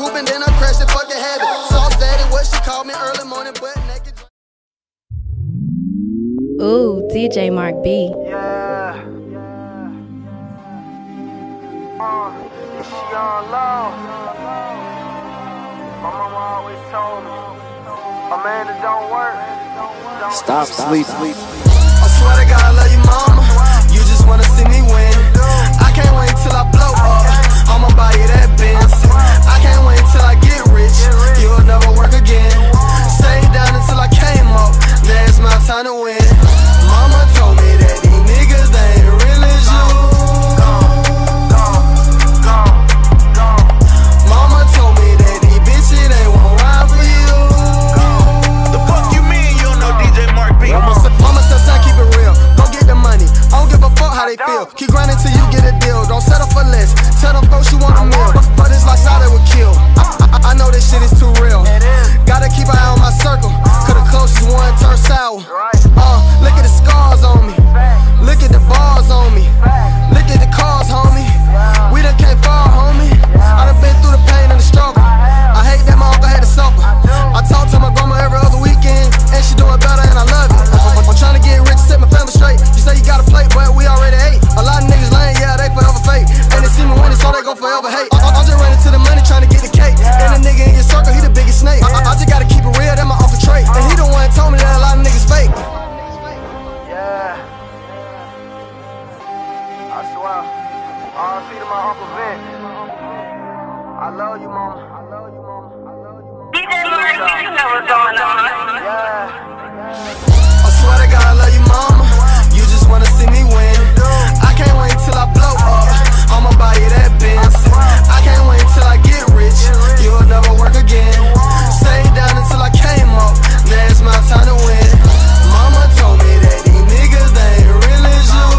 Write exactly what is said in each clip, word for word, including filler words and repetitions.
coupe and then I crashed it, fuck the habit. Sauce daddy, what she called me early morning, butt naked. Ooh, D J Mark B. Yeah, yeah. Uh, is she on low? My mama always told me, a man that don't work, don't stop, sleep, sleep. I swear to God, I love you, mama. You just wanna see me win. I can't wait till I blow up. I'ma buy you that Benz. I can't wait till I get rich. You'll never work again. Stay down until I came up. That's my time to win. Mama told me that these niggas, they ain't real as you. Mama told me that these bitches, they won't ride for you. The fuck you mean you don't know D J Mark B? Mama said, son, keep it real. Go get the money. I don't give a fuck how they feel. Keep grinding till you get a deal. Don't settle for less. Tell them folks you want a meal. But it's like how they would kill. I, I, I know this shit is too real. Gotta keep an eye on my circle. Cause the closest one turns sour. Uh, look at the scars on me. Look at the bars on me. Look at the cars, homie. We done came far, homie. I done been through the pain and the struggle. I hate that my uncle had to suffer. I talk to my grandma every other weekend, and she doing better and I love it. I'm, I'm trying to get rich, set my family straight. You say you got a plate, but we already ate. A lot of niggas lying, yeah, they forever fake. And they see me winning, so they gon' forever hate. I, I, I just ran into the money trying to get the cake. And the nigga in your circle, he the biggest snake. I, I, I just gotta keep it real, that my uncle trait. And he the one that told me that a lot of niggas fake. Yeah. I swear, I'll see to my Uncle Vince. I love you, mama. I love you, mama. I love you, mama. D J Mark, you know what's going on. Yeah. I swear to God, I love you, mama. You just wanna see me win. I can't wait till I blow up. I'ma buy you that Benz. I can't wait till I get rich. You'll never work again. Stay down until I came up. That's my time to win. Mama told me that these niggas, they ain't real as you.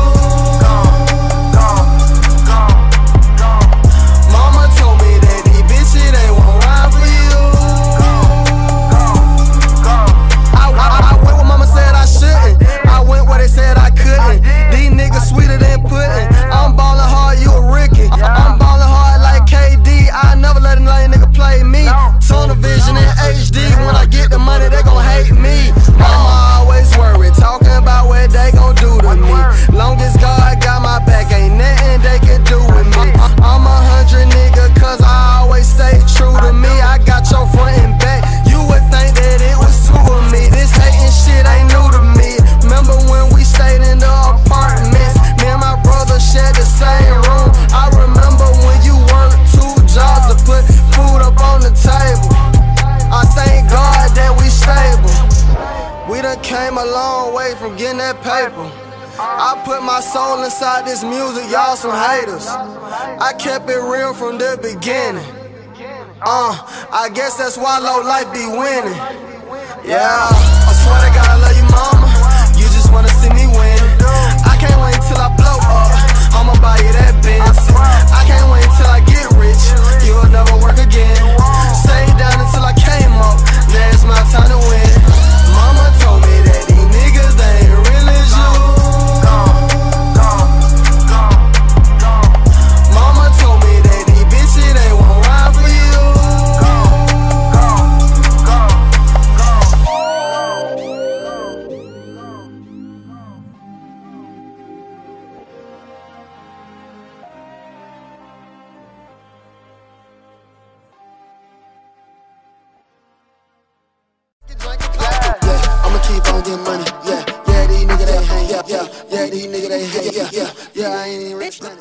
Uh, I guess that's why low life be winning. Yeah, I swear to God, I love you, mama. You just wanna see me win. I can't wait till I blow up. I'ma buy you that Benz. I can't wait till I get rich. You'll never work again. Stay down until I came up. That's my time to win. Mama told me that these niggas, they ain't real as you. Yeah, yeah, these niggas, they hate, yeah, yeah, yeah, I ain't even rich.